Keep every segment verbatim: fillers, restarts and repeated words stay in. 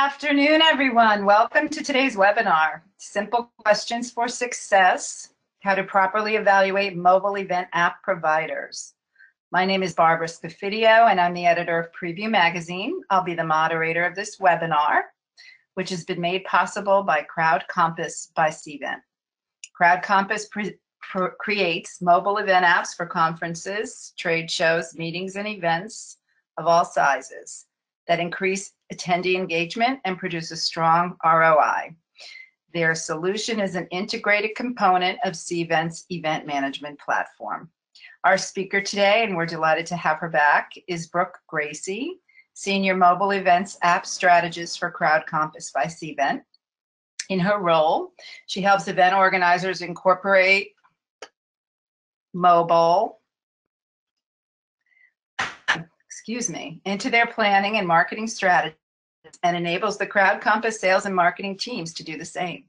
Afternoon, everyone. Welcome to today's webinar, Simple Questions for Success, How to Properly Evaluate Mobile Event App Providers. My name is Barbara Scafidio, and I'm the editor of Preview Magazine. I'll be the moderator of this webinar, which has been made possible by CrowdCompass by Cvent. CrowdCompass creates mobile event apps for conferences, trade shows, meetings, and events of all sizes that increase attendee engagement and produce a strong R O I. Their solution is an integrated component of Cvent's event management platform. Our speaker today, and we're delighted to have her back, is Brooke Gracie, Senior Mobile Events App Strategist for CrowdCompass by Cvent. In her role, she helps event organizers incorporate mobile excuse me, into their planning and marketing strategies and enables the CrowdCompass sales and marketing teams to do the same.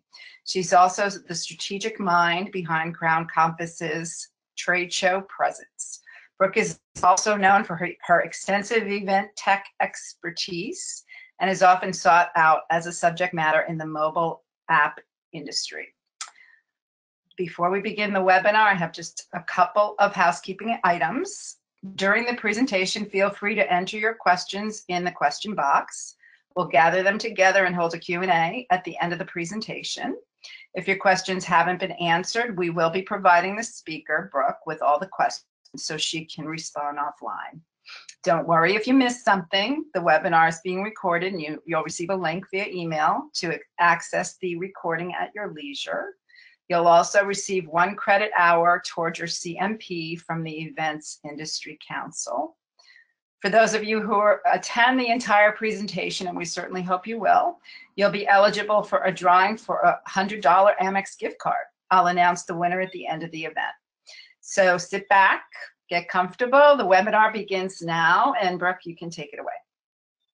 She's also the strategic mind behind CrowdCompass's trade show presence. Brooke is also known for her, her extensive event tech expertise and is often sought out as a subject matter in the mobile app industry. Before we begin the webinar, I have just a couple of housekeeping items. During the presentation, feel free to enter your questions in the question box. We'll gather them together and hold a Q and A at the end of the presentation. If your questions haven't been answered, we will be providing the speaker, Brooke, with all the questions so she can respond offline. Don't worry if you missed something. The webinar is being recorded, and you, you'll receive a link via email to access the recording at your leisure. You'll also receive one credit hour towards your C M P from the Events Industry Council. For those of you who are, attend the entire presentation, and we certainly hope you will, you'll be eligible for a drawing for a one hundred dollar Amex gift card. I'll announce the winner at the end of the event. So sit back, get comfortable. The webinar begins now, and Brooke, you can take it away.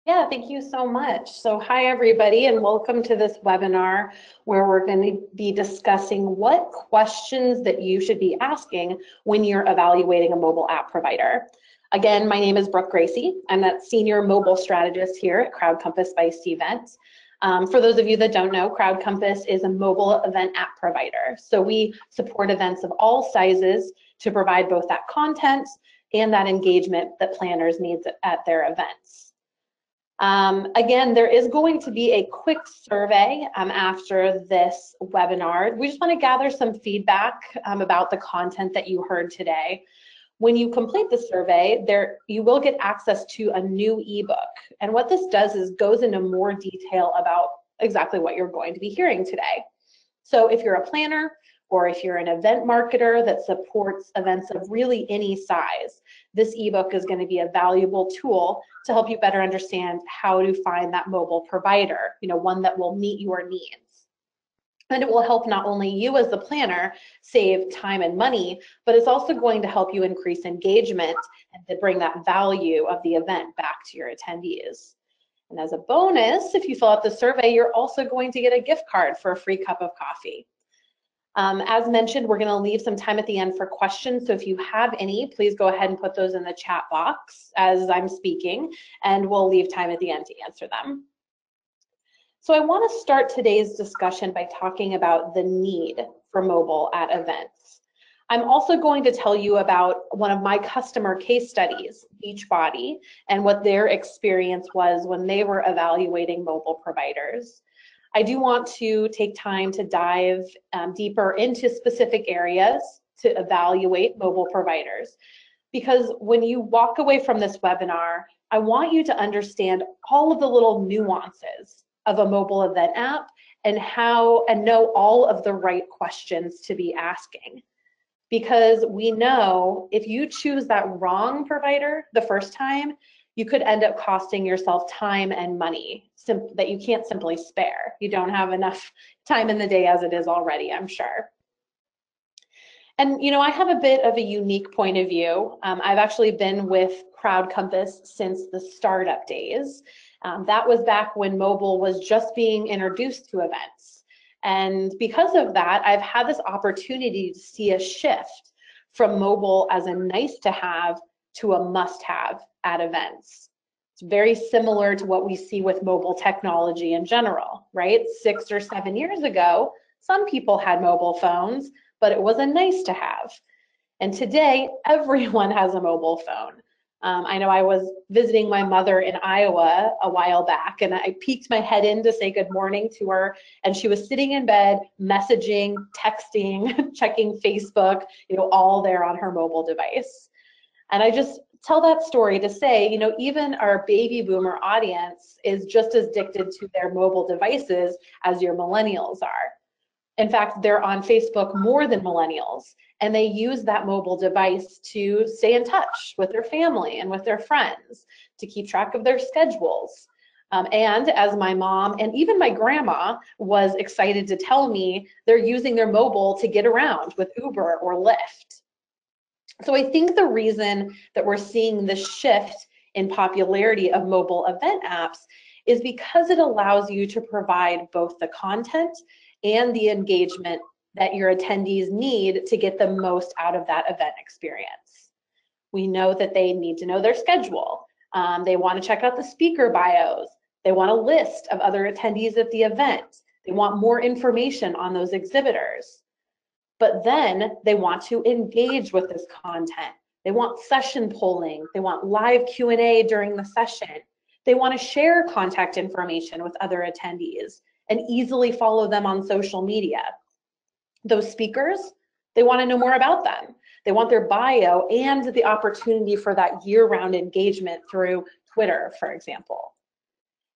Yeah, thank you so much. So hi, everybody, and welcome to this webinar where we're going to be discussing what questions that you should be asking when you're evaluating a mobile app provider. Again, my name is Brooke Gracie. I'm that senior mobile strategist here at CrowdCompass by Cvent. Um, for those of you that don't know, CrowdCompass is a mobile event app provider. So we support events of all sizes to provide both that content and that engagement that planners need at their events. Um, again, there is going to be a quick survey um, after this webinar. We just want to gather some feedback um, about the content that you heard today. When you complete the survey, there you will get access to a new ebook. And what this does is goes into more detail about exactly what you're going to be hearing today. So if you're a planner, or if you're an event marketer that supports events of really any size, this ebook is going to be a valuable tool to help you better understand how to find that mobile provider, you know, one that will meet your needs. And it will help not only you as the planner save time and money, but it's also going to help you increase engagement and to bring that value of the event back to your attendees. And as a bonus, if you fill out the survey, you're also going to get a gift card for a free cup of coffee. Um, as mentioned, we're going to leave some time at the end for questions, so if you have any, please go ahead and put those in the chat box as I'm speaking, and we'll leave time at the end to answer them. So I want to start today's discussion by talking about the need for mobile at events. I'm also going to tell you about one of my customer case studies, Beachbody, and what their experience was when they were evaluating mobile providers. I do want to take time to dive um, deeper into specific areas to evaluate mobile providers, because when you walk away from this webinar, I want you to understand all of the little nuances of a mobile event app and how and know all of the right questions to be asking. Because we know if you choose that wrong provider the first time, you could end up costing yourself time and money that you can't simply spare. You don't have enough time in the day as it is already, I'm sure. And you know, I have a bit of a unique point of view. Um, I've actually been with CrowdCompass since the startup days. Um, that was back when mobile was just being introduced to events. And because of that, I've had this opportunity to see a shift from mobile as a nice to have to a must have at events. It's very similar to what we see with mobile technology in general, right? Six or seven years ago, some people had mobile phones, but it was a nice to have. And today, everyone has a mobile phone. Um, I know I was visiting my mother in Iowa a while back, and I peeked my head in to say good morning to her, and she was sitting in bed, messaging, texting, checking Facebook, you know, all there on her mobile device. And I just tell that story to say, you know, even our baby boomer audience is just as addicted to their mobile devices as your millennials are. In fact, they're on Facebook more than millennials, and they use that mobile device to stay in touch with their family and with their friends, to keep track of their schedules. Um, and as my mom and even my grandma was excited to tell me, they're using their mobile to get around with Uber or Lyft. So I think the reason that we're seeing this shift in popularity of mobile event apps is because it allows you to provide both the content and the engagement that your attendees need to get the most out of that event experience. We know that they need to know their schedule. Um, they want to check out the speaker bios. They want a list of other attendees at the event. They want more information on those exhibitors. But then they want to engage with this content. They want session polling. They want live Q and A during the session. They want to share contact information with other attendees and easily follow them on social media. Those speakers, they want to know more about them. They want their bio and the opportunity for that year-round engagement through Twitter, for example.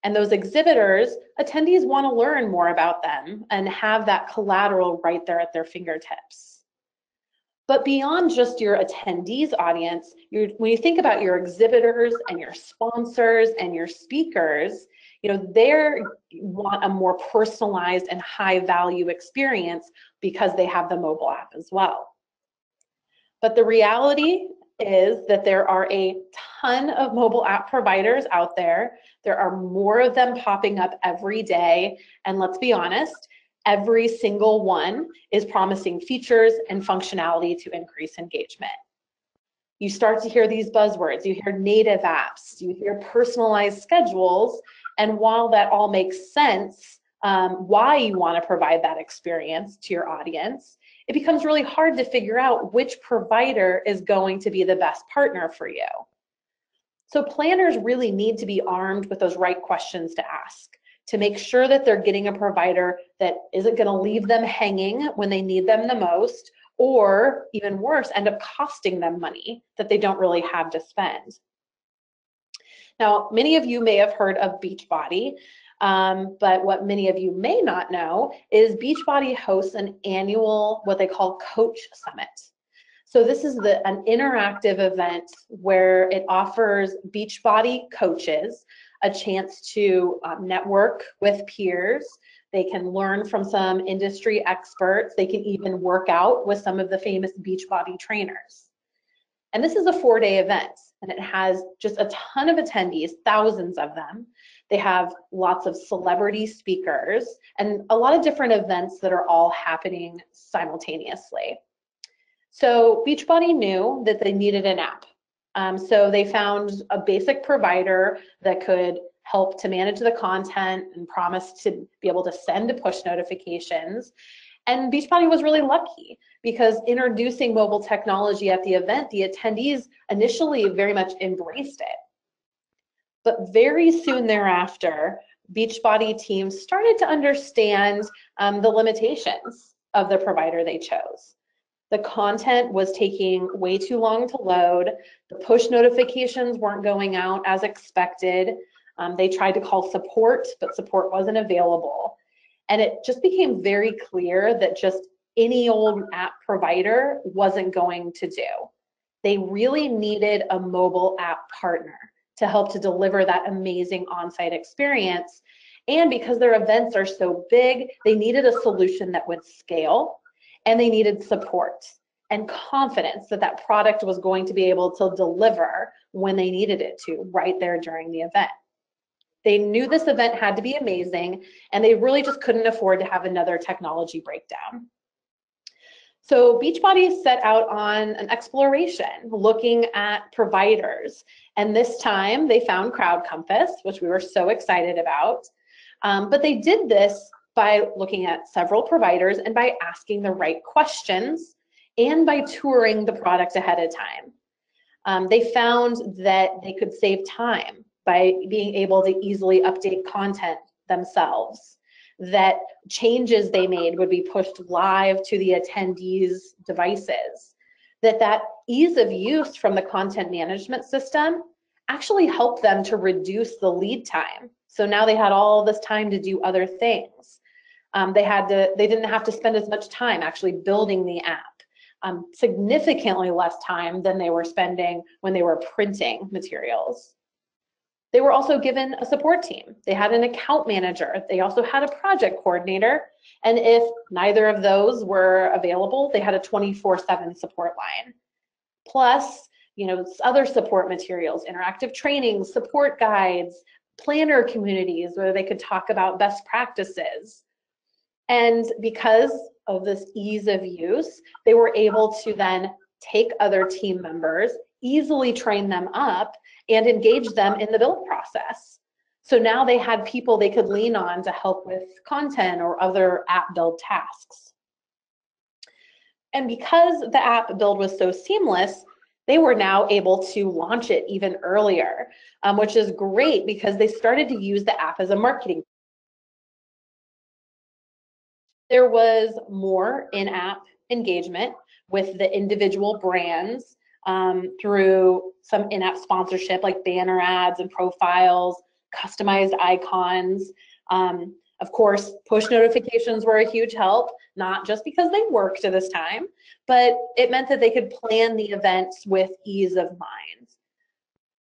And those exhibitors, attendees want to learn more about them and have that collateral right there at their fingertips. But beyond just your attendees audience, when you think about your exhibitors and your sponsors and your speakers, you know, they want a more personalized and high value experience because they have the mobile app as well. But the reality is that there are a ton of mobile app providers out there. There are more of them popping up every day. And let's be honest, every single one is promising features and functionality to increase engagement. You start to hear these buzzwords. You hear native apps, you hear personalized schedules. And while that all makes sense, um, why you want to provide that experience to your audience, it becomes really hard to figure out which provider is going to be the best partner for you. So planners really need to be armed with those right questions to ask to make sure that they're getting a provider that isn't going to leave them hanging when they need them the most, or even worse, end up costing them money that they don't really have to spend. Now, many of you may have heard of Beachbody, um, but what many of you may not know is Beachbody hosts an annual, what they call Coach Summit. So this is the, an interactive event where it offers Beachbody coaches a chance to um, network with peers. They can learn from some industry experts. They can even work out with some of the famous Beachbody trainers. And this is a four-day event, and it has just a ton of attendees, thousands of them. They have lots of celebrity speakers and a lot of different events that are all happening simultaneously. So Beachbody knew that they needed an app. Um, so they found a basic provider that could help to manage the content and promised to be able to send push notifications. And Beachbody was really lucky because introducing mobile technology at the event, the attendees initially very much embraced it. But very soon thereafter, Beachbody teams started to understand um, the limitations of the provider they chose. The content was taking way too long to load. The push notifications weren't going out as expected. Um, they tried to call support, but support wasn't available. And it just became very clear that just any old app provider wasn't going to do. They really needed a mobile app partner to help to deliver that amazing on-site experience. And because their events are so big, they needed a solution that would scale, and they needed support and confidence that that product was going to be able to deliver when they needed it to, right there during the event. They knew this event had to be amazing, and they really just couldn't afford to have another technology breakdown. So Beachbody set out on an exploration looking at providers, and this time they found CrowdCompass, which we were so excited about. Um, but they did this by looking at several providers and by asking the right questions and by touring the product ahead of time. Um, they found that they could save time by being able to easily update content themselves, that changes they made would be pushed live to the attendees' devices, that that ease of use from the content management system actually helped them to reduce the lead time. So now they had all this time to do other things. Um, they had to, they didn't have to spend as much time actually building the app. Um, significantly less time than they were spending when they were printing materials. They were also given a support team. They had an account manager. They also had a project coordinator. And if neither of those were available, they had a twenty-four seven support line. Plus, you know, other support materials, interactive trainings, support guides, planner communities where they could talk about best practices. And because of this ease of use, they were able to then take other team members, easily train them up, and engage them in the build process. So now they had people they could lean on to help with content or other app build tasks. And because the app build was so seamless, they were now able to launch it even earlier, um, which is great because they started to use the app as a marketing. There was more in-app engagement with the individual brands um, through some in-app sponsorship like banner ads and profiles, customized icons. Um, of course, push notifications were a huge help, not just because they worked at this time, but it meant that they could plan the events with ease of mind.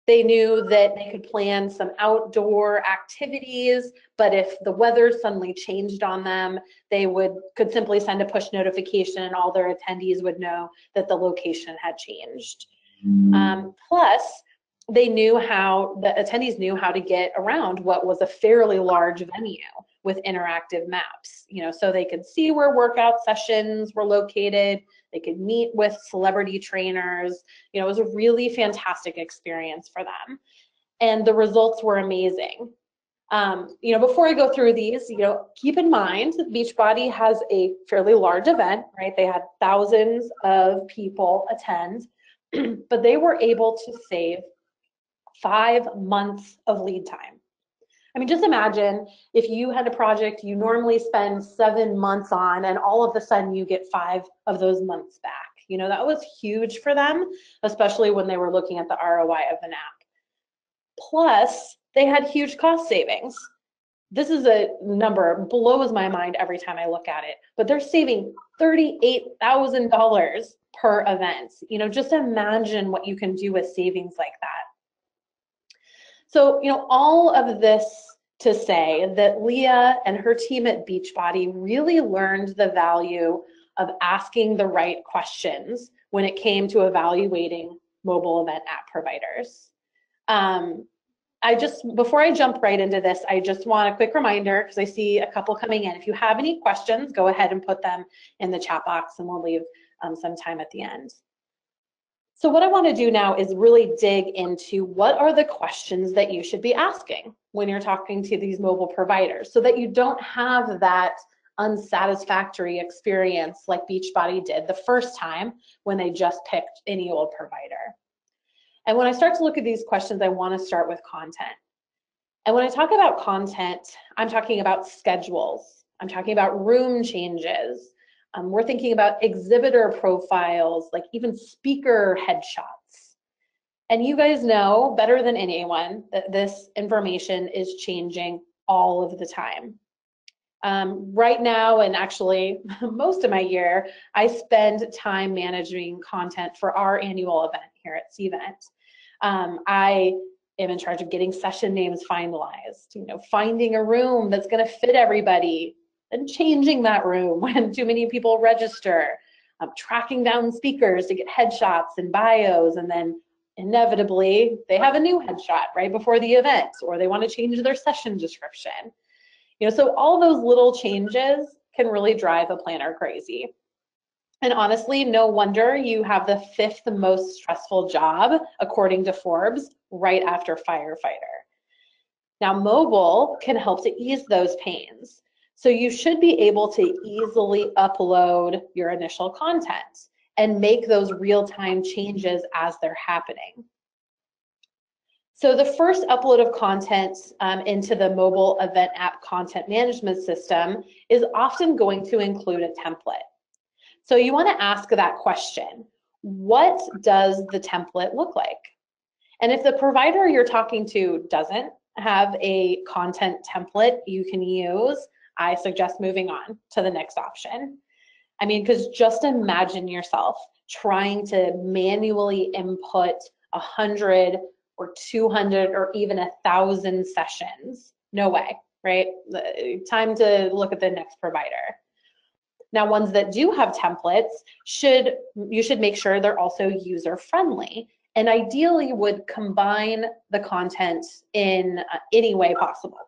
They knew that they could plan some outdoor activities, but if the weather suddenly changed on them, they would could simply send a push notification and all their attendees would know that the location had changed. Um, plus, they knew how, the attendees knew how to get around what was a fairly large venue with interactive maps, you know, so they could see where workout sessions were located, they could meet with celebrity trainers, you know, it was a really fantastic experience for them. And the results were amazing. Um, you know, before I go through these, you know, keep in mind that Beachbody has a fairly large event, right? They had thousands of people attend, but they were able to save five months of lead time. I mean, just imagine if you had a project you normally spend seven months on and all of a sudden you get five of those months back. You know, that was huge for them, especially when they were looking at the R O I of an app. Plus, they had huge cost savings. This is a number, blows my mind every time I look at it, but they're saving thirty-eight thousand dollars per event. You know, just imagine what you can do with savings like that. So, you know, all of this to say that Leah and her team at Beachbody really learned the value of asking the right questions when it came to evaluating mobile event app providers. Um, I just, before I jump right into this, I just want a quick reminder, because I see a couple coming in. If you have any questions, go ahead and put them in the chat box and we'll leave um, some time at the end. So what I want to do now is really dig into what are the questions that you should be asking when you're talking to these mobile providers so that you don't have that unsatisfactory experience like Beachbody did the first time when they just picked any old provider. And when I start to look at these questions, I want to start with content. And when I talk about content, I'm talking about schedules. I'm talking about room changes. Um, we're thinking about exhibitor profiles, like even speaker headshots. And you guys know better than anyone that this information is changing all of the time. Um, right now, and actually most of my year, I spend time managing content for our annual event here at Cvent. Um, I am in charge of getting session names finalized, you know, finding a room that's going to fit everybody, and changing that room when too many people register, um, tracking down speakers to get headshots and bios, and then inevitably they have a new headshot right before the event, or they want to change their session description. You know, so all those little changes can really drive a planner crazy. And honestly, no wonder you have the fifth most stressful job, according to Forbes, right after firefighter. Now, mobile can help to ease those pains. So you should be able to easily upload your initial content and make those real-time changes as they're happening. So the first upload of content um, into the mobile event app content management system is often going to include a template. So you want to ask that question, what does the template look like? And if the provider you're talking to doesn't have a content template you can use, I suggest moving on to the next option. I mean, because just imagine yourself trying to manually input one hundred or two hundred or even one thousand sessions. No way, right? Time to look at the next provider. Now, ones that do have templates, should you should make sure they're also user-friendly, and ideally would combine the content in any way possible.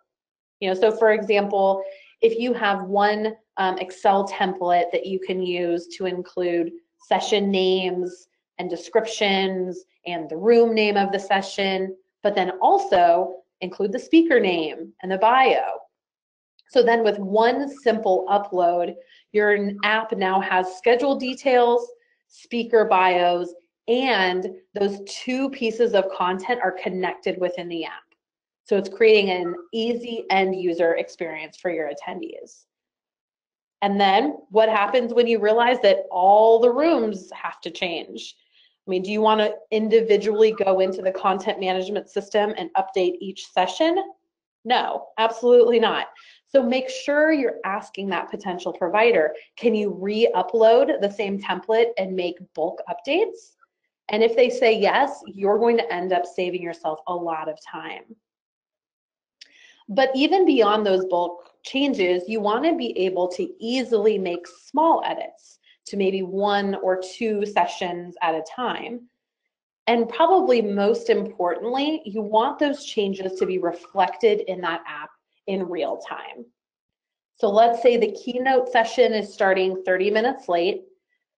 You know, so for example, if you have one um, Excel template that you can use to include session names and descriptions and the room name of the session, but then also include the speaker name and the bio. So then with one simple upload, your app now has schedule details, speaker bios, and those two pieces of content are connected within the app. So it's creating an easy end user experience for your attendees. And then what happens when you realize that all the rooms have to change? I mean, do you want to individually go into the content management system and update each session? No, absolutely not. So make sure you're asking that potential provider, can you re-upload the same template and make bulk updates? And if they say yes, you're going to end up saving yourself a lot of time. But even beyond those bulk changes, you want to be able to easily make small edits to maybe one or two sessions at a time. And probably most importantly, you want those changes to be reflected in that app in real time. So let's say the keynote session is starting thirty minutes late.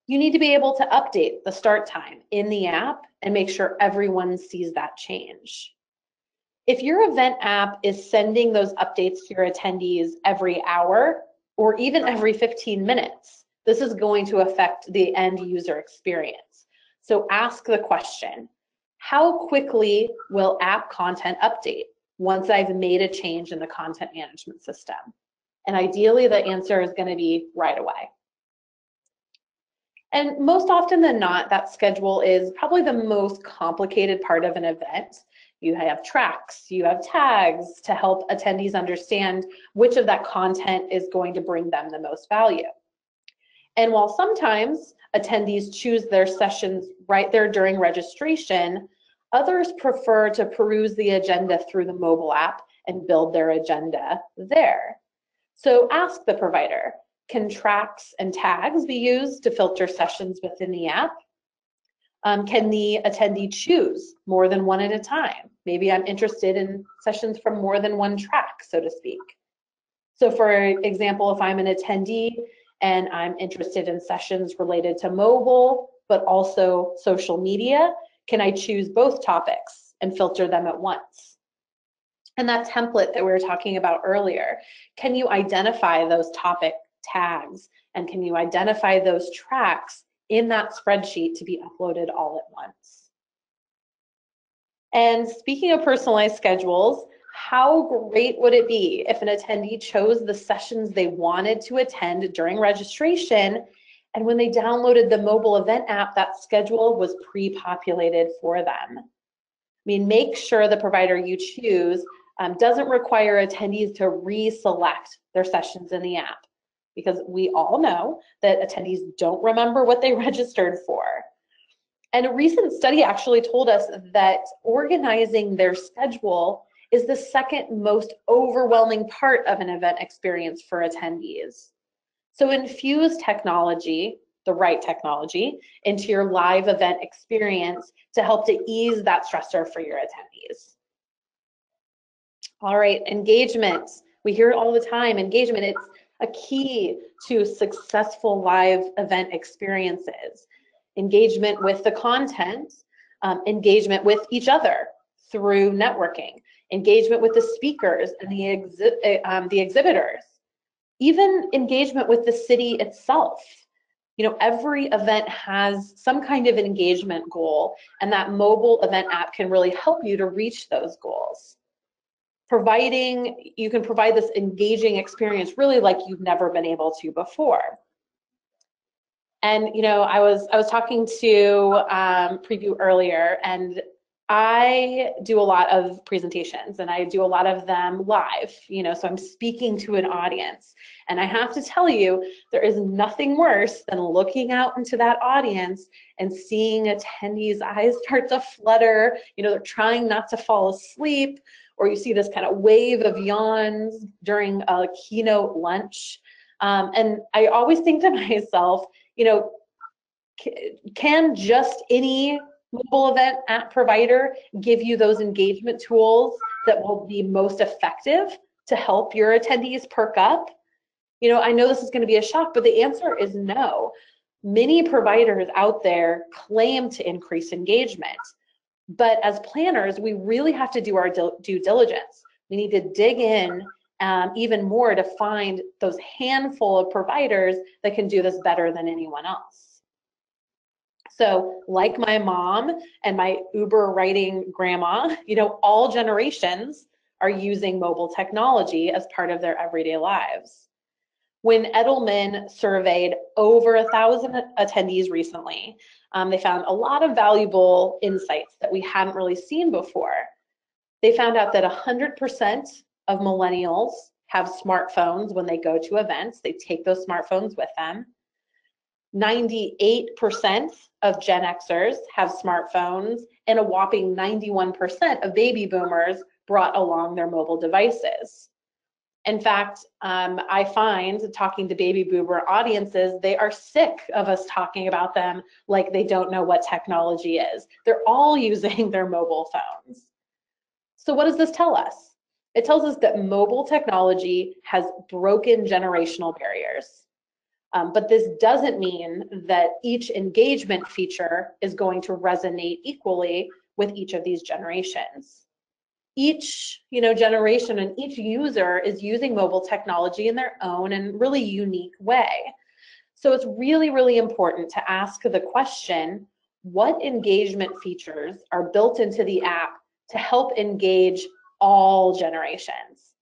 You need to be able to update the start time in the app and make sure everyone sees that change. If your event app is sending those updates to your attendees every hour or even every fifteen minutes, this is going to affect the end user experience. So ask the question, how quickly will app content update once I've made a change in the content management system? And ideally, the answer is going to be right away. And most often than not, that schedule is probably the most complicated part of an event. You have tracks, you have tags to help attendees understand which of that content is going to bring them the most value. And while sometimes attendees choose their sessions right there during registration, others prefer to peruse the agenda through the mobile app and build their agenda there. So ask the provider, can tracks and tags be used to filter sessions within the app? Um, can the attendee choose more than one at a time? Maybe I'm interested in sessions from more than one track, so to speak. So for example, if I'm an attendee and I'm interested in sessions related to mobile, but also social media, can I choose both topics and filter them at once? And that template that we were talking about earlier, can you identify those topic tags and can you identify those tracks in that spreadsheet to be uploaded all at once? And speaking of personalized schedules, how great would it be if an attendee chose the sessions they wanted to attend during registration, and when they downloaded the mobile event app, that schedule was pre-populated for them? I mean, make sure the provider you choose um, doesn't require attendees to re-select their sessions in the app, because we all know that attendees don't remember what they registered for. And a recent study actually told us that organizing their schedule is the second most overwhelming part of an event experience for attendees. So infuse technology, the right technology, into your live event experience to help to ease that stressor for your attendees. All right, engagement. We hear it all the time, engagement. It's a key to successful live event experiences. Engagement with the content, um, engagement with each other through networking, engagement with the speakers and the, exhi um, the exhibitors, even engagement with the city itself. You know, every event has some kind of an engagement goal, and that mobile event app can really help you to reach those goals. Providing, you can provide this engaging experience really like you've never been able to before. And, you know, I was, I was talking to um, Prevue earlier, and I do a lot of presentations, and I do a lot of them live, you know, so I'm speaking to an audience. And I have to tell you, there is nothing worse than looking out into that audience and seeing attendees' eyes start to flutter, you know, they're trying not to fall asleep, or you see this kind of wave of yawns during a keynote lunch. Um, and I always think to myself, you know, can just any mobile event app provider give you those engagement tools that will be most effective to help your attendees perk up? You know, I know this is going to be a shock, but the answer is no. Many providers out there claim to increase engagement, but as planners, we really have to do our due diligence. We need to dig in um, even more to find those handful of providers that can do this better than anyone else. So like my mom and my Uber riding grandma, you know, all generations are using mobile technology as part of their everyday lives. When Edelman surveyed over a thousand attendees recently, um, they found a lot of valuable insights that we hadn't really seen before. They found out that one hundred percent of millennials have smartphones when they go to events. They take those smartphones with them. ninety-eight percent of Gen Xers have smartphones, and a whopping ninety-one percent of baby boomers brought along their mobile devices. In fact, um, I find talking to baby boomer audiences, they are sick of us talking about them like they don't know what technology is. They're all using their mobile phones. So what does this tell us? It tells us that mobile technology has broken generational barriers. Um, but this doesn't mean that each engagement feature is going to resonate equally with each of these generations. Each, you know, generation and each user is using mobile technology in their own and really unique way. So it's really, really important to ask the question, what engagement features are built into the app to help engage all generations?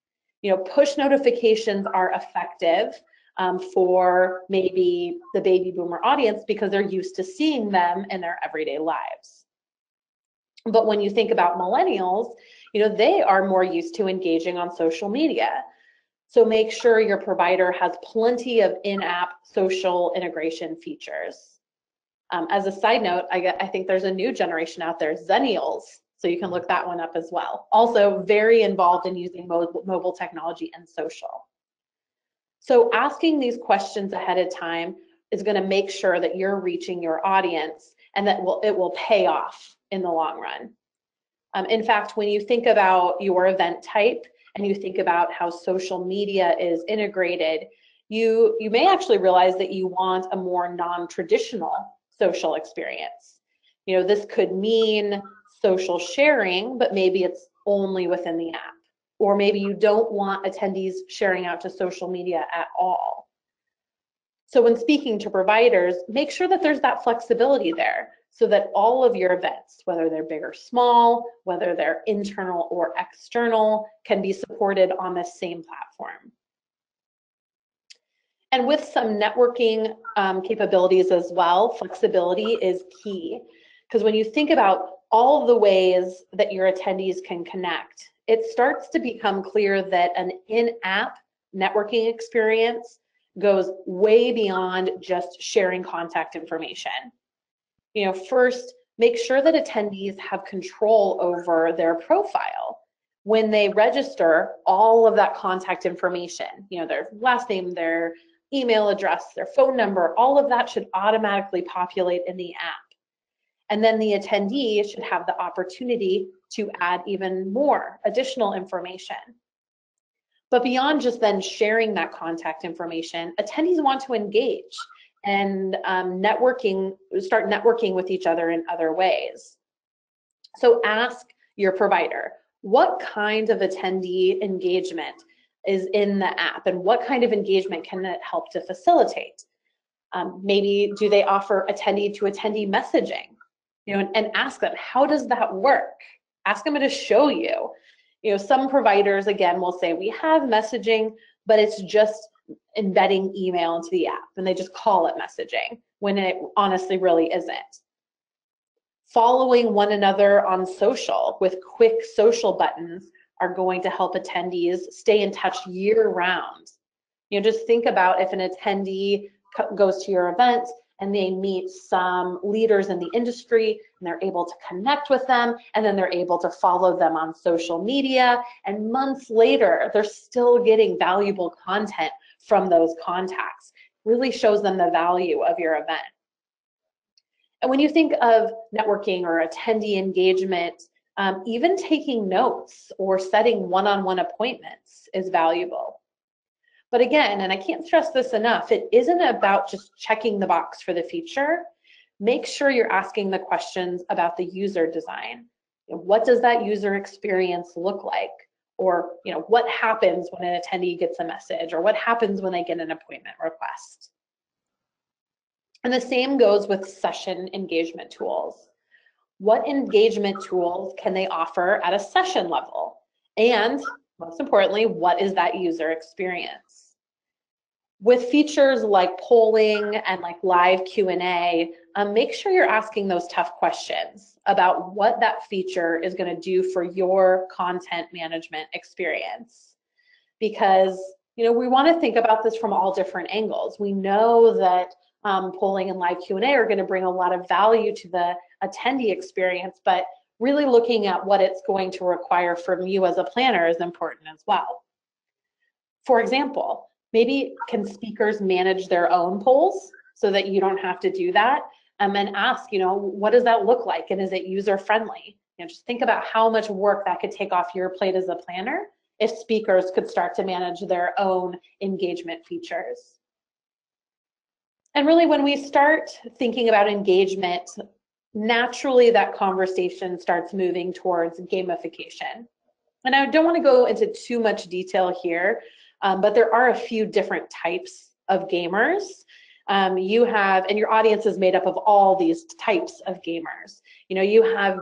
You know, push notifications are effective Um, for maybe the baby boomer audience because they're used to seeing them in their everyday lives. But when you think about millennials, you know, they are more used to engaging on social media. So make sure your provider has plenty of in-app social integration features. Um, as a side note, I, I think there's a new generation out there, Xennials, so you can look that one up as well. Also very involved in using mo- mobile technology and social. So asking these questions ahead of time is going to make sure that you're reaching your audience and that will, it will pay off in the long run. Um, in fact, when you think about your event type and you think about how social media is integrated, you, you may actually realize that you want a more non-traditional social experience. You know, this could mean social sharing, but maybe it's only within the app. Or maybe you don't want attendees sharing out to social media at all. So when speaking to providers, make sure that there's that flexibility there so that all of your events, whether they're big or small, whether they're internal or external, can be supported on the same platform. And with some networking um, capabilities as well, flexibility is key. Because when you think about all the ways that your attendees can connect, it starts to become clear that an in-app networking experience goes way beyond just sharing contact information. You know, first, make sure that attendees have control over their profile. When they register, all of that contact information, you know, their last name, their email address, their phone number, all of that should automatically populate in the app. And then the attendee should have the opportunity to add even more additional information. But beyond just then sharing that contact information, attendees want to engage and um, networking, start networking with each other in other ways. So ask your provider, what kind of attendee engagement is in the app and what kind of engagement can it help to facilitate? Um, maybe do they offer attendee to attendee messaging? You know, and, and ask them, how does that work? Ask them to show you. You know, some providers, again, will say, we have messaging, but it's just embedding email into the app, and they just call it messaging when it honestly really isn't. Following one another on social with quick social buttons are going to help attendees stay in touch year round. You know, just think about if an attendee goes to your event and they meet some leaders in the industry and they're able to connect with them, and then they're able to follow them on social media, and months later they're still getting valuable content from those contacts. It really shows them the value of your event. And when you think of networking or attendee engagement, um, even taking notes or setting one-on-one appointments is valuable. But again, and I can't stress this enough, it isn't about just checking the box for the feature. Make sure you're asking the questions about the user design. What does that user experience look like? Or, you know, what happens when an attendee gets a message, or what happens when they get an appointment request? And the same goes with session engagement tools. What engagement tools can they offer at a session level? And most importantly, what is that user experience? With features like polling and like live Q and A, um, make sure you're asking those tough questions about what that feature is going to do for your content management experience. Because, you know, we want to think about this from all different angles. We know that um, polling and live Q and A are going to bring a lot of value to the attendee experience, but really looking at what it's going to require from you as a planner is important as well. For example, maybe can speakers manage their own polls so that you don't have to do that? Um, and ask, you know, what does that look like, and is it user friendly? You know, just think about how much work that could take off your plate as a planner if speakers could start to manage their own engagement features. And really, when we start thinking about engagement, naturally that conversation starts moving towards gamification. And I don't want to go into too much detail here, um, but there are a few different types of gamers. Um, you have, and your audience is made up of all these types of gamers. You know, you have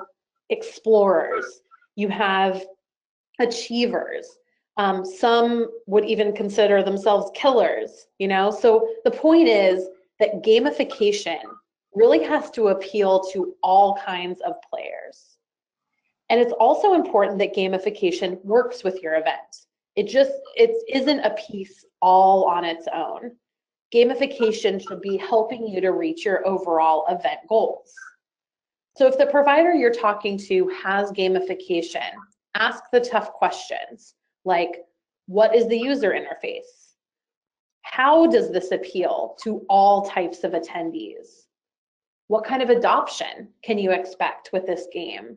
explorers, you have achievers. Um, some would even consider themselves killers, you know? So the point is that gamification really has to appeal to all kinds of players. And it's also important that gamification works with your event. It just, it isn't a piece all on its own. Gamification should be helping you to reach your overall event goals. So if the provider you're talking to has gamification, ask the tough questions like, what is the user interface? How does this appeal to all types of attendees? What kind of adoption can you expect with this game?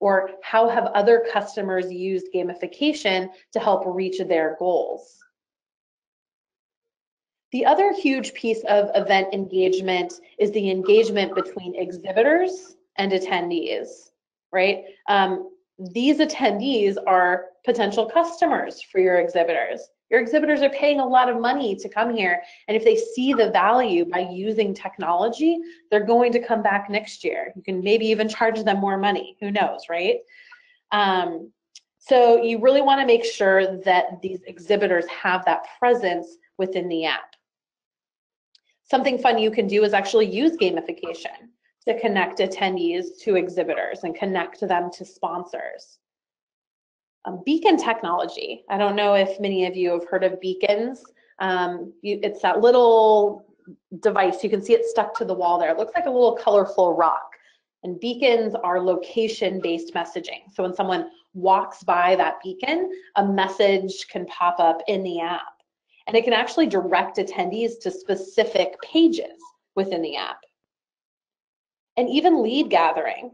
Or how have other customers used gamification to help reach their goals? The other huge piece of event engagement is the engagement between exhibitors and attendees, right? Um, these attendees are potential customers for your exhibitors. Your exhibitors are paying a lot of money to come here, and if they see the value by using technology, they're going to come back next year. You can maybe even charge them more money, who knows, right? Um, so you really want to make sure that these exhibitors have that presence within the app. Something fun you can do is actually use gamification to connect attendees to exhibitors and connect them to sponsors. Um, beacon technology. I don't know if many of you have heard of beacons. Um, you, it's that little device. You can see it stuck to the wall there. It looks like a little colorful rock. And beacons are location-based messaging. So when someone walks by that beacon, a message can pop up in the app. And it can actually direct attendees to specific pages within the app. And even lead gathering.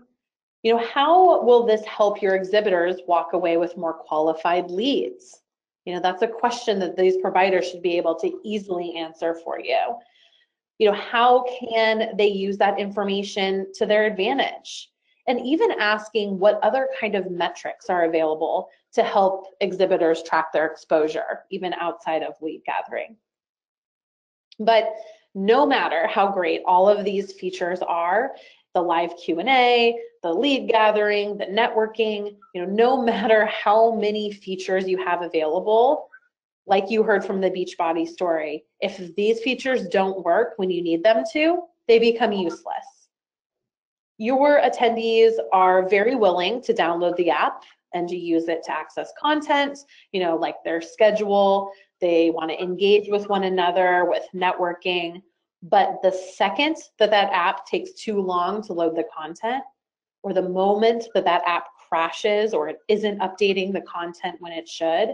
You know, how will this help your exhibitors walk away with more qualified leads? You know, that's a question that these providers should be able to easily answer for you. You know, how can they use that information to their advantage? And even asking what other kind of metrics are available to help exhibitors track their exposure, even outside of lead gathering. But no matter how great all of these features are, the live Q and A, the lead gathering, the networking, you know, no matter how many features you have available, like you heard from the Beachbody story, if these features don't work when you need them to, they become useless. Your attendees are very willing to download the app and to use it to access content, you know, like their schedule. They want to engage with one another, with networking. But the second that that app takes too long to load the content, or the moment that that app crashes or it isn't updating the content when it should,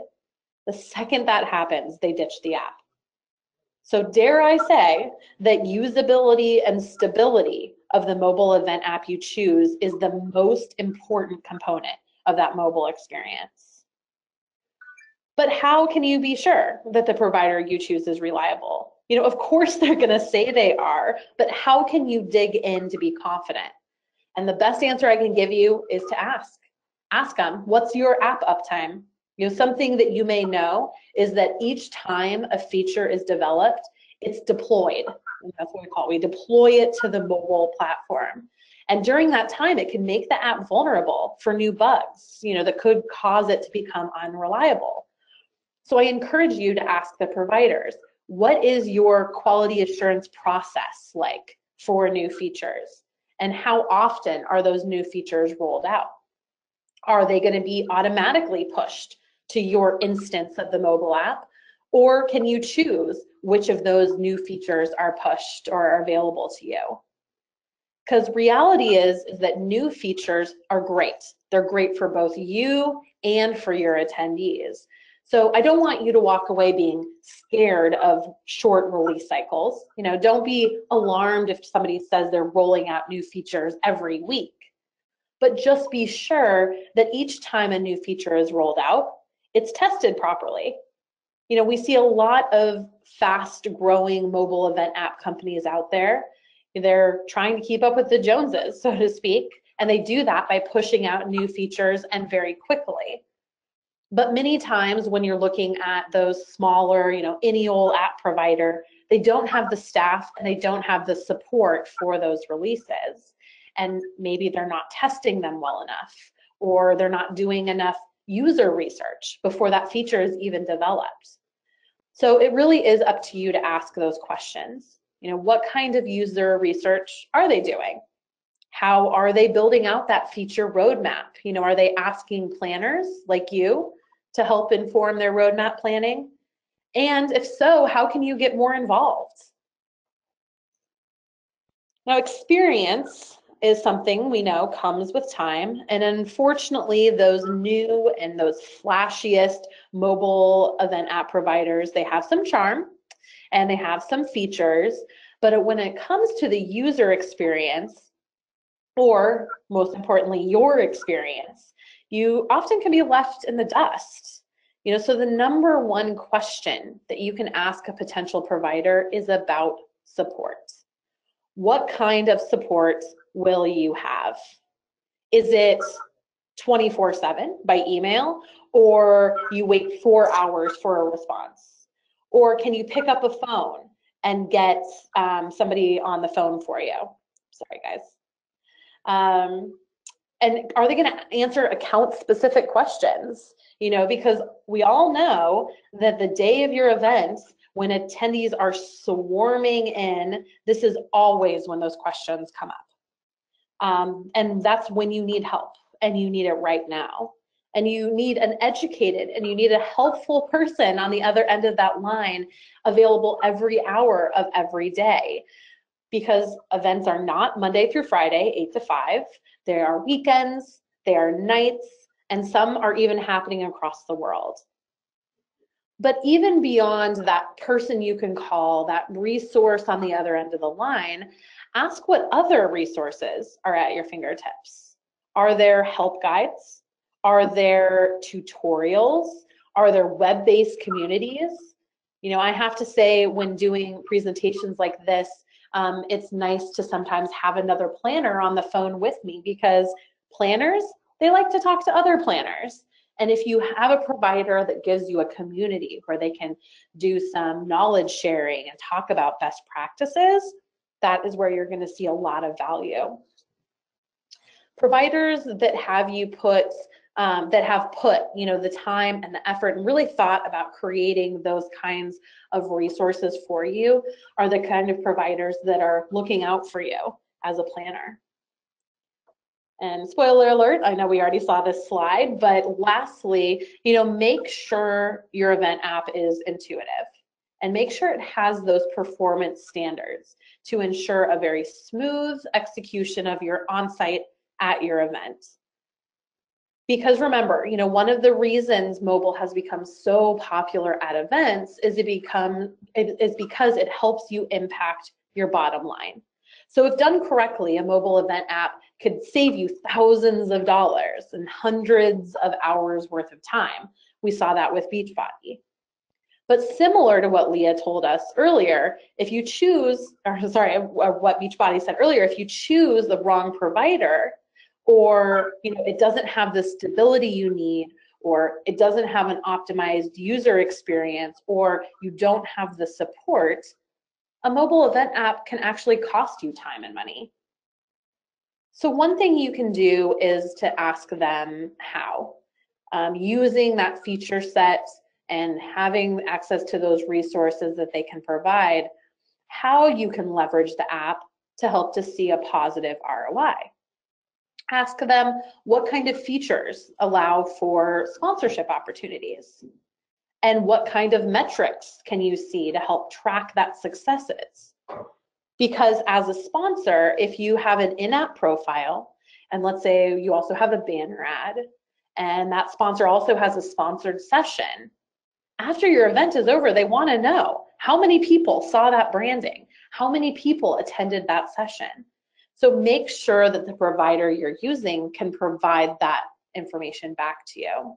the second that happens, they ditch the app. So dare I say that usability and stability of the mobile event app you choose is the most important component of that mobile experience. But how can you be sure that the provider you choose is reliable? You know, of course they're gonna say they are, but how can you dig in to be confident? And the best answer I can give you is to ask. Ask them, what's your app uptime? You know, something that you may know is that each time a feature is developed, it's deployed. And that's what we call it. We deploy it to the mobile platform. And during that time, it can make the app vulnerable for new bugs, you know, that could cause it to become unreliable. So I encourage you to ask the providers, what is your quality assurance process like for new features? And how often are those new features rolled out? Are they going to be automatically pushed to your instance of the mobile app? Or can you choose which of those new features are pushed or are available to you? Because reality is, is that new features are great. They're great for both you and for your attendees. So I don't want you to walk away being scared of short release cycles. You know, don't be alarmed if somebody says they're rolling out new features every week. But just be sure that each time a new feature is rolled out, it's tested properly. You know, we see a lot of fast-growing mobile event app companies out there. They're trying to keep up with the Joneses, so to speak, and they do that by pushing out new features and very quickly. But many times when you're looking at those smaller, you know, any old app provider, they don't have the staff and they don't have the support for those releases. And maybe they're not testing them well enough, or they're not doing enough user research before that feature is even developed. So it really is up to you to ask those questions. You know, what kind of user research are they doing? How are they building out that feature roadmap? You know, are they asking planners like you to help inform their roadmap planning? And if so, how can you get more involved? Now, experience is something we know comes with time, and unfortunately those new and those flashiest mobile event app providers, they have some charm and they have some features, but when it comes to the user experience, or most importantly your experience, you often can be left in the dust. You know, so the number one question that you can ask a potential provider is about support. What kind of support will you have? Is it twenty-four seven by email, or you wait four hours for a response? Or can you pick up a phone and get um, somebody on the phone for you? Sorry, guys. Um, and are they gonna answer account-specific questions? You know, because we all know that the day of your event, when attendees are swarming in, this is always when those questions come up. Um, and that's when you need help, and you need it right now. And you need an educated and you need a helpful person on the other end of that line available every hour of every day. Because events are not Monday through Friday, eight to five. They are weekends, they are nights, and some are even happening across the world. But even beyond that person you can call, that resource on the other end of the line, ask what other resources are at your fingertips. Are there help guides? Are there tutorials? Are there web-based communities? You know, I have to say, when doing presentations like this, um, it's nice to sometimes have another planner on the phone with me, because planners, they like to talk to other planners. And if you have a provider that gives you a community where they can do some knowledge sharing and talk about best practices, that is where you're going to see a lot of value. Providers that have you put, um, that have put, you know, the time and the effort and really thought about creating those kinds of resources for you are the kind of providers that are looking out for you as a planner. And spoiler alert, I know we already saw this slide, but lastly, you know, make sure your event app is intuitive and make sure it has those performance standards to ensure a very smooth execution of your on-site at your event. Because remember, you know, one of the reasons mobile has become so popular at events is it become is because it helps you impact your bottom line. So if done correctly, a mobile event app could save you thousands of dollars and hundreds of hours worth of time. We saw that with Beachbody. But similar to what Leah told us earlier, if you choose, or sorry, or what Beachbody said earlier, if you choose the wrong provider, or you know, it doesn't have the stability you need, or it doesn't have an optimized user experience, or you don't have the support, a mobile event app can actually cost you time and money. So one thing you can do is to ask them how. Um, using that feature set and having access to those resources that they can provide, how you can leverage the app to help to see a positive R O I. Ask them what kind of features allow for sponsorship opportunities. And what kind of metrics can you see to help track that successes? Because as a sponsor, if you have an in-app profile, and let's say you also have a banner ad, and that sponsor also has a sponsored session, after your event is over, they want to know how many people saw that branding, how many people attended that session. So make sure that the provider you're using can provide that information back to you.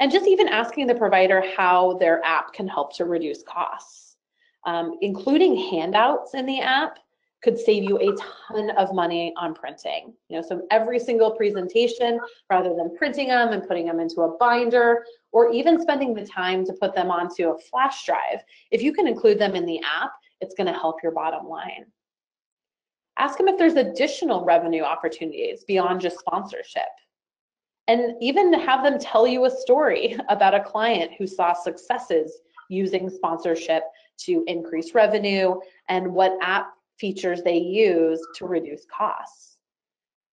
And just even asking the provider how their app can help to reduce costs. Um, including handouts in the app could save you a ton of money on printing. You know, so every single presentation, rather than printing them and putting them into a binder, or even spending the time to put them onto a flash drive, if you can include them in the app, it's going to help your bottom line. Ask them if there's additional revenue opportunities beyond just sponsorship. And even have them tell you a story about a client who saw successes using sponsorship to increase revenue and what app features they use to reduce costs.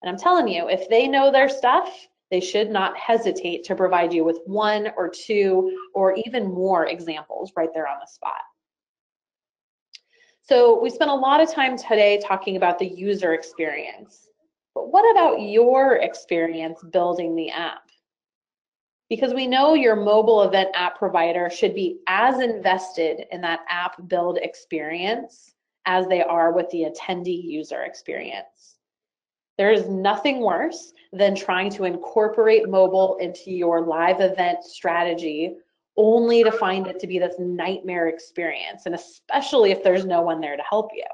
And I'm telling you, if they know their stuff, they should not hesitate to provide you with one or two or even more examples right there on the spot. So we spent a lot of time today talking about the user experience. But what about your experience building the app? Because we know your mobile event app provider should be as invested in that app build experience as they are with the attendee user experience. There is nothing worse than trying to incorporate mobile into your live event strategy only to find it to be this nightmare experience, and especially if there's no one there to help you.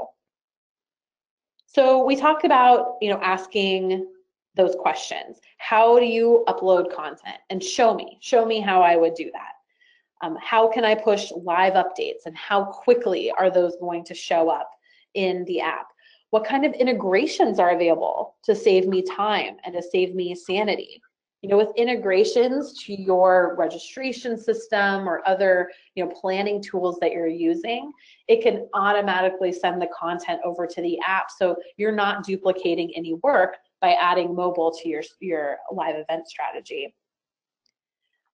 So we talked about, you know, asking those questions. How do you upload content? And show me, show me how I would do that. Um, how can I push live updates, and how quickly are those going to show up in the app? What kind of integrations are available to save me time and to save me sanity? You know, with integrations to your registration system or other, you know, planning tools that you're using, it can automatically send the content over to the app, so you're not duplicating any work by adding mobile to your, your live event strategy.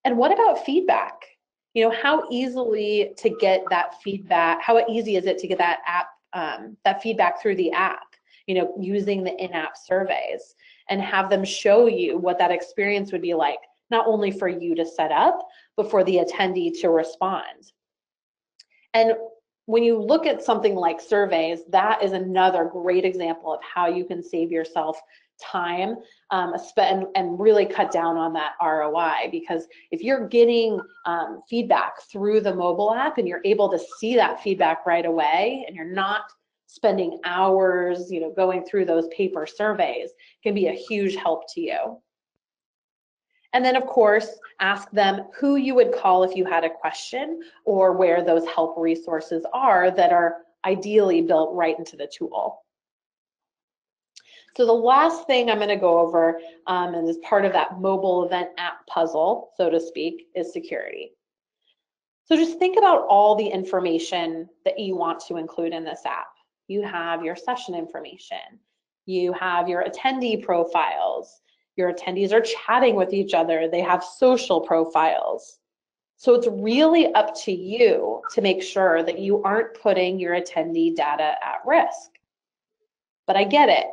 And what about feedback? You know, how easily to get that feedback, how easy is it to get that app, um, that feedback through the app, you know, using the in-app surveys? And have them show you what that experience would be like, not only for you to set up, but for the attendee to respond. And when you look at something like surveys, that is another great example of how you can save yourself time um, and, and really cut down on that R O I, because if you're getting um, feedback through the mobile app and you're able to see that feedback right away and you're not spending hours, you know, going through those paper surveys, can be a huge help to you. And then, of course, ask them who you would call if you had a question or where those help resources are that are ideally built right into the tool. So the last thing I'm going to go over, um, and is part of that mobile event app puzzle, so to speak, is security. So just think about all the information that you want to include in this app. You have your session information, you have your attendee profiles, your attendees are chatting with each other, they have social profiles. So it's really up to you to make sure that you aren't putting your attendee data at risk. But I get it.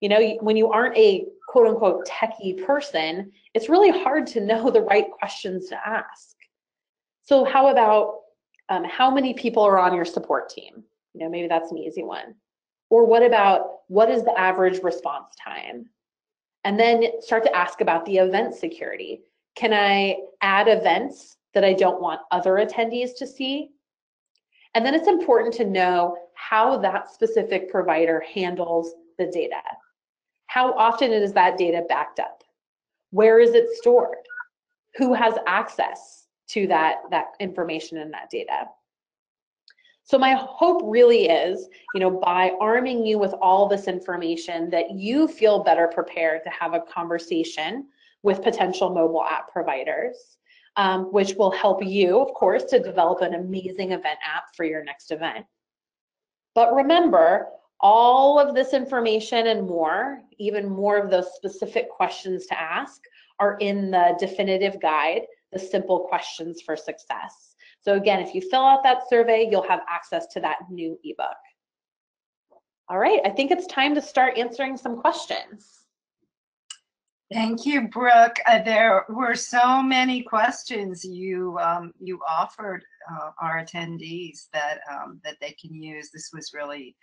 You know, when you aren't a quote unquote techie person, it's really hard to know the right questions to ask. So how about um, how many people are on your support team? You know, maybe that's an easy one. Or what about what is the average response time? And then start to ask about the event security. Can I add events that I don't want other attendees to see? And then it's important to know how that specific provider handles the data. How often is that data backed up? Where is it stored? Who has access to that, that information and that data? So my hope really is, you know, by arming you with all this information, that you feel better prepared to have a conversation with potential mobile app providers, um, which will help you, of course, to develop an amazing event app for your next event. But remember, all of this information and more, even more of those specific questions to ask, are in the definitive guide, the Simple Questions for Success. So again, if you fill out that survey, you'll have access to that new ebook. All right, I think it's time to start answering some questions. Thank you, Brooke. Uh, there were so many questions you um, you offered uh, our attendees that um, that they can use. This was really,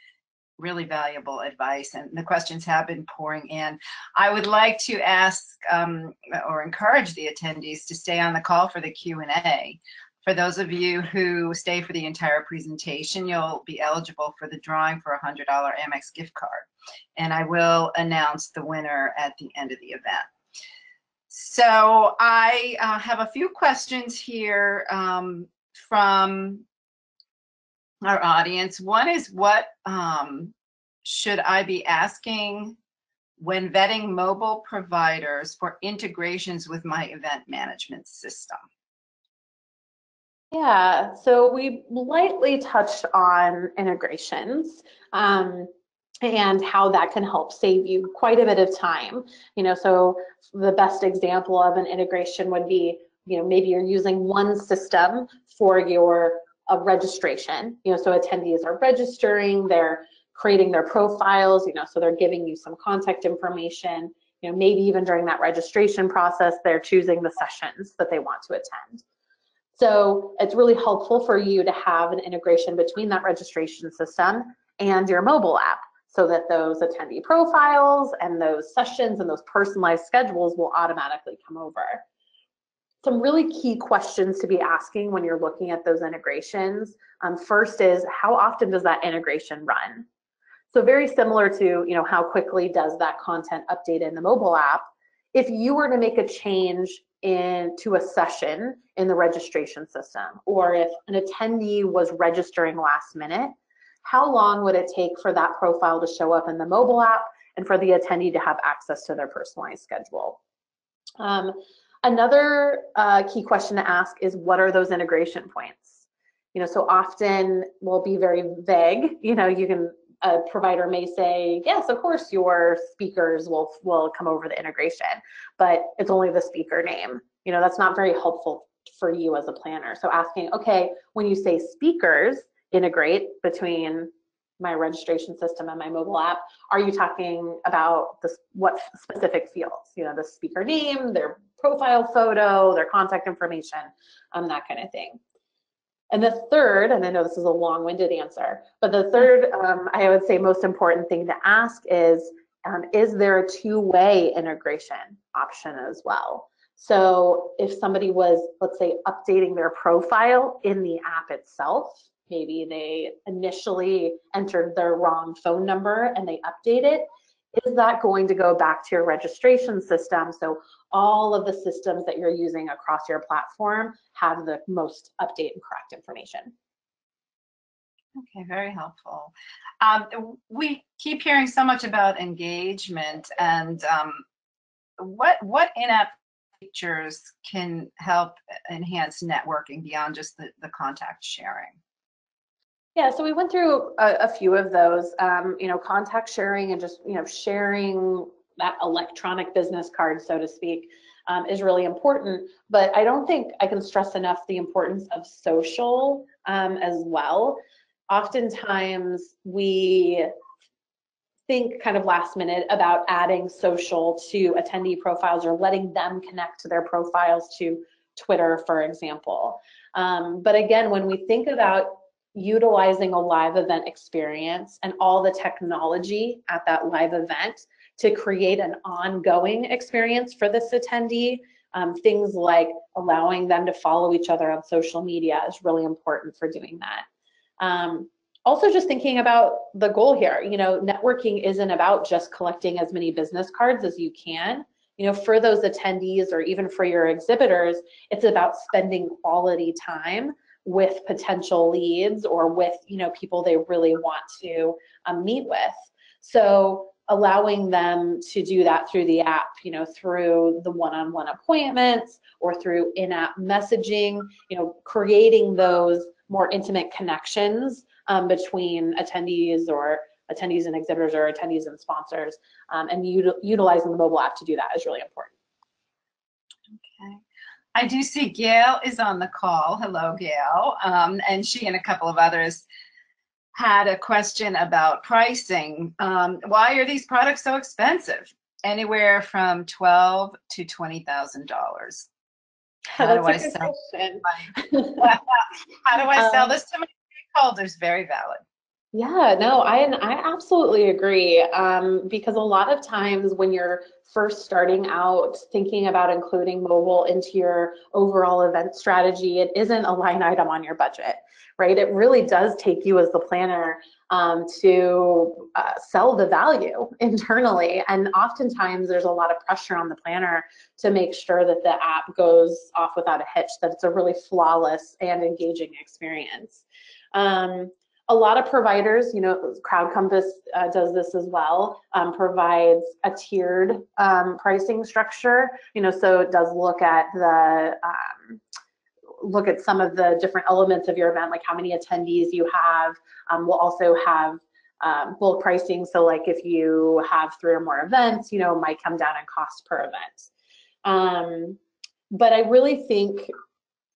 really valuable advice, and the questions have been pouring in. I would like to ask um, or encourage the attendees to stay on the call for the Q and A. For those of you who stay for the entire presentation, you'll be eligible for the drawing for a one hundred dollar Amex gift card, and I will announce the winner at the end of the event. So I uh, have a few questions here um, from our audience. One is, what um, should I be asking when vetting mobile providers for integrations with my event management system? Yeah, so we lightly touched on integrations um, and how that can help save you quite a bit of time. You know, so the best example of an integration would be, you know, maybe you're using one system for your uh, registration. You know, so attendees are registering, they're creating their profiles, you know, so they're giving you some contact information. You know, maybe even during that registration process, they're choosing the sessions that they want to attend. So it's really helpful for you to have an integration between that registration system and your mobile app, so that those attendee profiles and those sessions and those personalized schedules will automatically come over. Some really key questions to be asking when you're looking at those integrations. Um, first is, how often does that integration run? So very similar to, you know, how quickly does that content update in the mobile app? If you were to make a change into a session in the registration system, or if an attendee was registering last minute, how long would it take for that profile to show up in the mobile app and for the attendee to have access to their personalized schedule? Um, another uh, key question to ask is, what are those integration points? You know, so often we'll be very vague. You know, you can, a provider may say, yes, of course, your speakers will, will come over the integration, but it's only the speaker name. You know, that's not very helpful for you as a planner. So asking, okay, when you say speakers integrate between my registration system and my mobile app, are you talking about this, what specific fields? You know, the speaker name, their profile photo, their contact information, um, that kind of thing. And the third, and I know this is a long-winded answer, but the third, um, I would say, most important thing to ask is, Um, is there a two-way integration option as well? So if somebody was, let's say, updating their profile in the app itself, maybe they initially entered their wrong phone number and they update it, is that going to go back to your registration system? So all of the systems that you're using across your platform have the most update and correct information. Okay, very helpful. Um, we keep hearing so much about engagement, and um, what what in-app features can help enhance networking beyond just the, the contact sharing? Yeah, so we went through a, a few of those, um, you know, contact sharing and just, you know, sharing that electronic business card, so to speak, um, is really important. But I don't think I can stress enough the importance of social um, as well. Oftentimes we think kind of last minute about adding social to attendee profiles or letting them connect to their profiles to Twitter, for example. Um, but again, when we think about utilizing a live event experience and all the technology at that live event to create an ongoing experience for this attendee, um, things like allowing them to follow each other on social media is really important for doing that. Um, also just thinking about the goal here, you know, networking isn't about just collecting as many business cards as you can. You know, for those attendees or even for your exhibitors, it's about spending quality time with potential leads or with, you know, people they really want to um, meet with. So allowing them to do that through the app, you know, through the one-on-one appointments or through in-app messaging, you know, creating those more intimate connections um, between attendees or attendees and exhibitors or attendees and sponsors, um, and util utilizing the mobile app to do that is really important. Okay. I do see Gail is on the call. Hello, Gail. Um, and she and a couple of others had a question about pricing. Um, why are these products so expensive? Anywhere from twelve thousand dollars to twenty thousand dollars. How do I sell this to my stakeholders? Very valid. Yeah, no, I, I absolutely agree, um, because a lot of times when you're first starting out thinking about including mobile into your overall event strategy, it isn't a line item on your budget, right? It really does take you as the planner um, to uh, sell the value internally, and oftentimes there's a lot of pressure on the planner to make sure that the app goes off without a hitch, that it's a really flawless and engaging experience. Um, A lot of providers, you know, CrowdCompass uh, does this as well, um, provides a tiered um, pricing structure, you know, so it does look at the, um, look at some of the different elements of your event, like how many attendees you have. Um, we'll also have um, bulk pricing, so like if you have three or more events, you know, it might come down in cost per event. Um, but I really think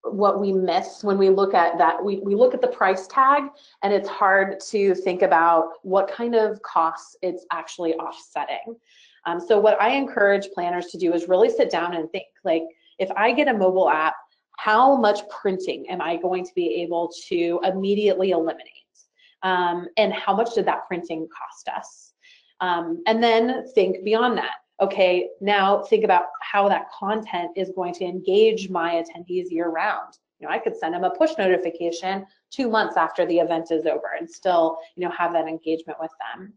what we miss when we look at that, we, we look at the price tag and it's hard to think about what kind of costs it's actually offsetting. Um, so what I encourage planners to do is really sit down and think, like, if I get a mobile app, how much printing am I going to be able to immediately eliminate? Um, and how much did that printing cost us? Um, and then think beyond that. Okay, now think about how that content is going to engage my attendees year round. You know, I could send them a push notification two months after the event is over and still, you know, have that engagement with them.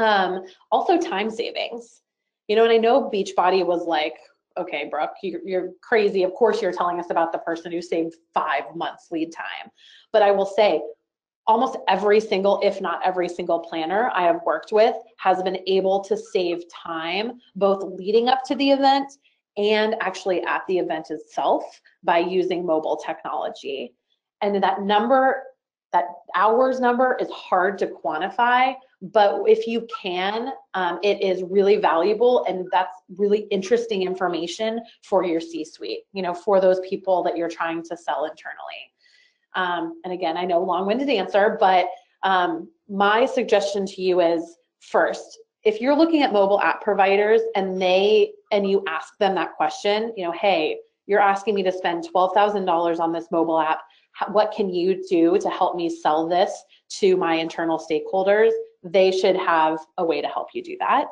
Um, also time savings. You know, and I know Beachbody was like, okay, Brooke, you're, you're crazy. Of course you're telling us about the person who saved five months lead time. But I will say, almost every single, if not every single planner I have worked with has been able to save time, both leading up to the event and actually at the event itself by using mobile technology. And that number, that hours number is hard to quantify, but if you can, um, it is really valuable, and that's really interesting information for your C-suite, you know, for those people that you're trying to sell internally. Um, and again, I know, long-winded answer, but um, my suggestion to you is, first, if you're looking at mobile app providers and they and you ask them that question, you know, hey, you're asking me to spend twelve thousand dollars on this mobile app. What can you do to help me sell this to my internal stakeholders? they should have a way to help you do that.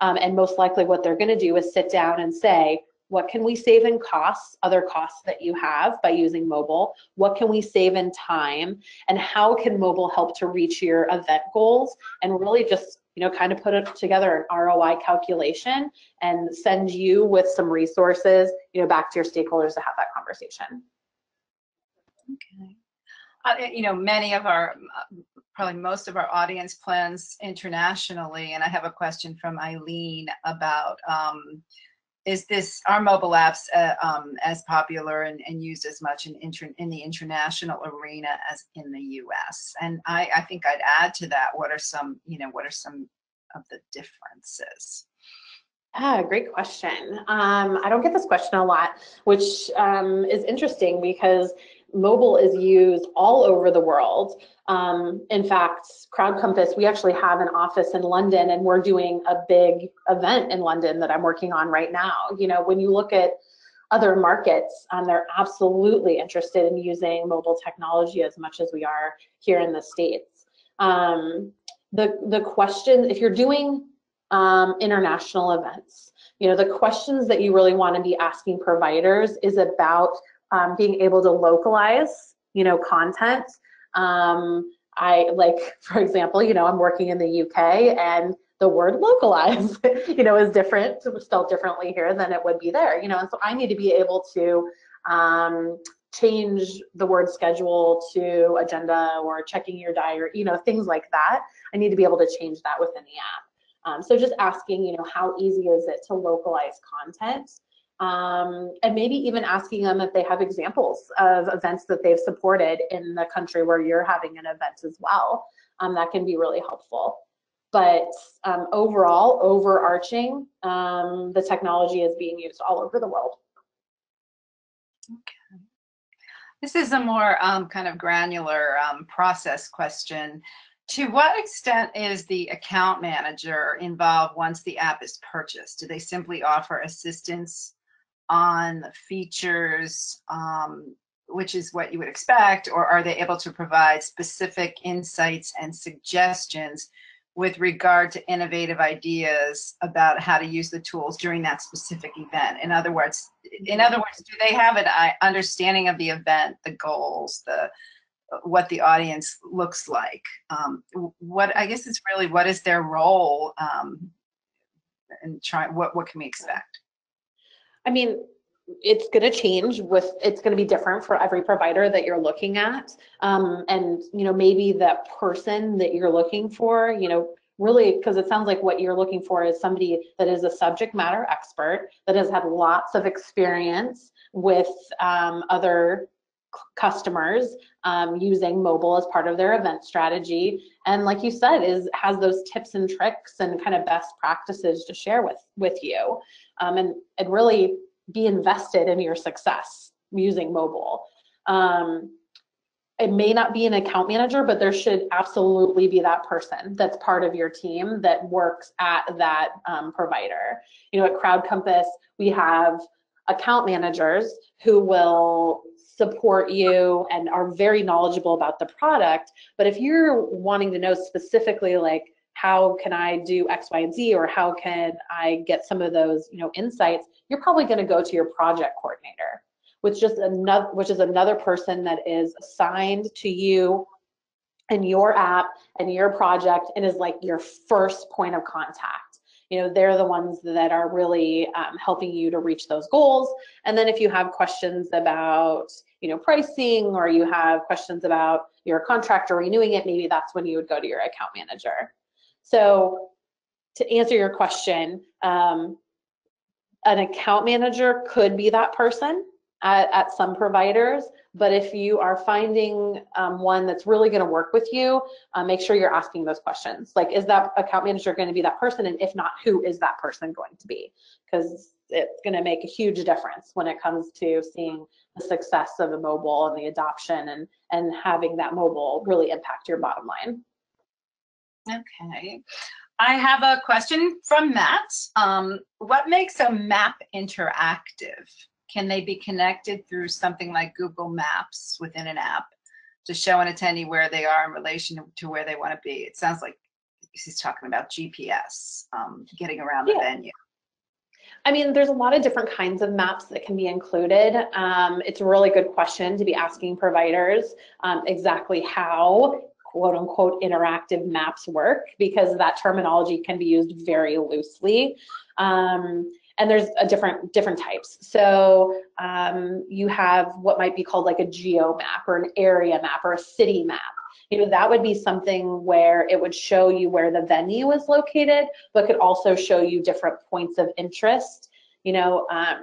Um, and most likely what they're going to do is sit down and say, what can we save in costs, other costs that you have by using mobile? What can we save in time? And how can mobile help to reach your event goals? And really just, you know, kind of put it together an R O I calculation and send you with some resources, you know, back to your stakeholders to have that conversation. Okay. Uh, you know, many of our, uh, probably most of our audience plans internationally. And I have a question from Eileen about, um, is this, are mobile apps uh, um, as popular and, and used as much in, inter, in the international arena as in the U S? And I, I think I'd add to that, what are some, you know, what are some of the differences? Ah, great question. Um, I don't get this question a lot, which um, is interesting because mobile is used all over the world. Um, in fact, CrowdCompass, we actually have an office in London, and we're doing a big event in London that I'm working on right now. You know, when you look at other markets, um, they're absolutely interested in using mobile technology as much as we are here in the States. Um, the, the question, if you're doing um, international events, you know, the questions that you really want to be asking providers is about Um, being able to localize, you know, content. Um, I like, for example, you know, I'm working in the U K, and the word localize, you know, is different, spelled differently here than it would be there, you know, and so I need to be able to um, change the word schedule to agenda, or checking your diary, you know, things like that. I need to be able to change that within the app. Um, so just asking, you know, how easy is it to localize content? Um, and maybe even asking them if they have examples of events that they've supported in the country where you're having an event as well. Um, that can be really helpful. But um, overall, overarching, um, the technology is being used all over the world. Okay. This is a more um, kind of granular um, process question. To what extent is the account manager involved once the app is purchased? Do they simply offer assistance on the features, um, which is what you would expect, or are they able to provide specific insights and suggestions with regard to innovative ideas about how to use the tools during that specific event? In other words, in other words, do they have an understanding of the event, the goals, the what the audience looks like? Um, what I guess it's really what is their role, um, and try what what can we expect? I mean, it's going to change with, it's going to be different for every provider that you're looking at. Um, and, you know, maybe that person that you're looking for, you know, really, because it sounds like what you're looking for is somebody that is a subject matter expert, that has had lots of experience with um, other customers um, using mobile as part of their event strategy. And like you said, is has those tips and tricks and kind of best practices to share with, with you. Um, and, and really be invested in your success using mobile. Um, it may not be an account manager, but there should absolutely be that person that's part of your team that works at that um, provider. You know, at CrowdCompass, we have account managers who will support you and are very knowledgeable about the product. But if you're wanting to know specifically, like, how can I do X, Y, and Z, or how can I get some of those, you know, insights, you're probably going to go to your project coordinator, which just another, which is another person that is assigned to you and your app and your project, and is like your first point of contact. You know, they're the ones that are really um, helping you to reach those goals. And then if you have questions about, you know, pricing, or you have questions about your contract or renewing it, maybe that's when you would go to your account manager. So to answer your question, um, an account manager could be that person at, at some providers, but if you are finding um, one that's really going to work with you, uh, make sure you're asking those questions. Like, is that account manager going to be that person? And if not, who is that person going to be? Because it's going to make a huge difference when it comes to seeing the success of a mobile and the adoption and, and having that mobile really impact your bottom line. Okay. I have a question from Matt. Um, what makes a map interactive? Can they be connected through something like Google Maps within an app to show an attendee where they are in relation to where they want to be? It sounds like because he's talking about G P S, um, getting around the yeah. venue. I mean, there's a lot of different kinds of maps that can be included. Um, it's a really good question to be asking providers um, exactly how quote unquote interactive maps work, because that terminology can be used very loosely. Um, and there's a different different types. So um, you have what might be called like a geo map or an area map or a city map. You know, that would be something where it would show you where the venue is located, but could also show you different points of interest. You know, um,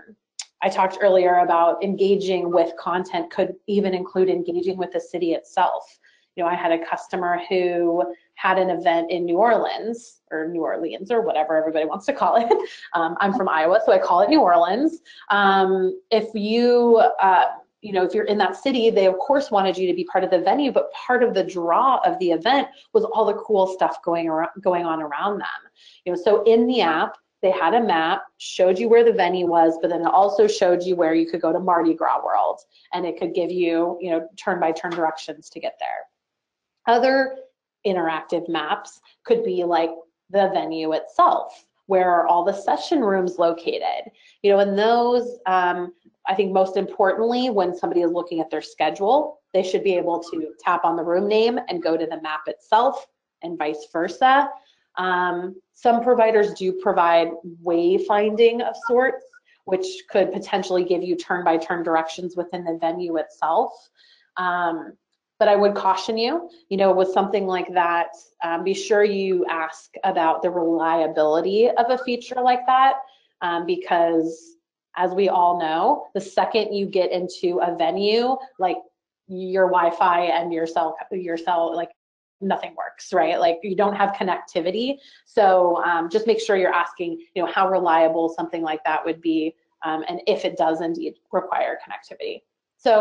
I talked earlier about engaging with content could even include engaging with the city itself. You know, I had a customer who had an event in New Orleans, or New Orleans, or whatever everybody wants to call it. Um, I'm from Iowa, so I call it New Orleans. Um, if you... Uh, You know, if you're in that city, they of course wanted you to be part of the venue, but part of the draw of the event was all the cool stuff going around, going on around them. You know, so in the app, they had a map, showed you where the venue was, but then it also showed you where you could go to Mardi Gras World, and it could give you, you know, turn-by-turn directions to get there. Other interactive maps could be like the venue itself. Where are all the session rooms located? You know, and those, um, I think most importantly, when somebody is looking at their schedule, they should be able to tap on the room name and go to the map itself, and vice versa. Um, some providers do provide wayfinding of sorts, which could potentially give you turn-by-turn directions within the venue itself. Um, But I would caution you, you know, with something like that, um, be sure you ask about the reliability of a feature like that, um, because as we all know, the second you get into a venue, like your Wi-Fi and your cell, your cell, like nothing works, right? Like you don't have connectivity. So um, just make sure you're asking, you know, how reliable something like that would be, um, and if it does indeed require connectivity. So.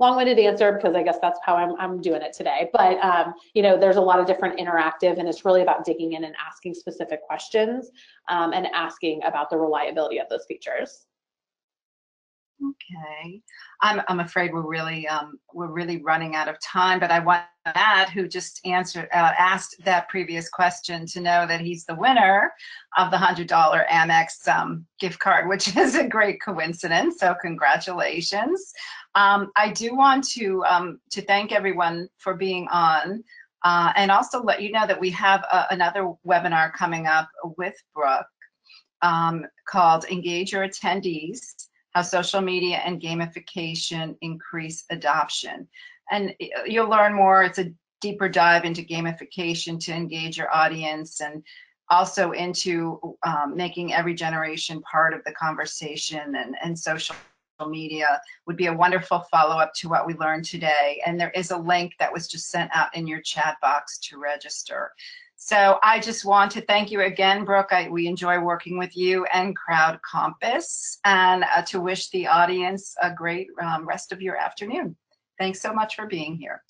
Long-winded answer, because I guess that's how I'm, I'm doing it today. But, um, you know, there's a lot of different interactive, and it's really about digging in and asking specific questions um, and asking about the reliability of those features. Okay. I'm, I'm afraid we're really, um, we're really running out of time, but I want Matt, who just answered, uh, asked that previous question, to know that he's the winner of the one hundred dollar Amex um, gift card, which is a great coincidence, so congratulations. Um, I do want to, um, to thank everyone for being on, uh, and also let you know that we have a, another webinar coming up with Brooke um, called Engage Your Attendees, How Social Media and Gamification Increase Adoption. And you'll learn more. It's a deeper dive into gamification to engage your audience, and also into um, making every generation part of the conversation, and, and social media would be a wonderful follow-up to what we learned today. And there is a link that was just sent out in your chat box to register. So I just want to thank you again, Brooke. I, we enjoy working with you and CrowdCompass, and uh, to wish the audience a great um, rest of your afternoon. Thanks so much for being here.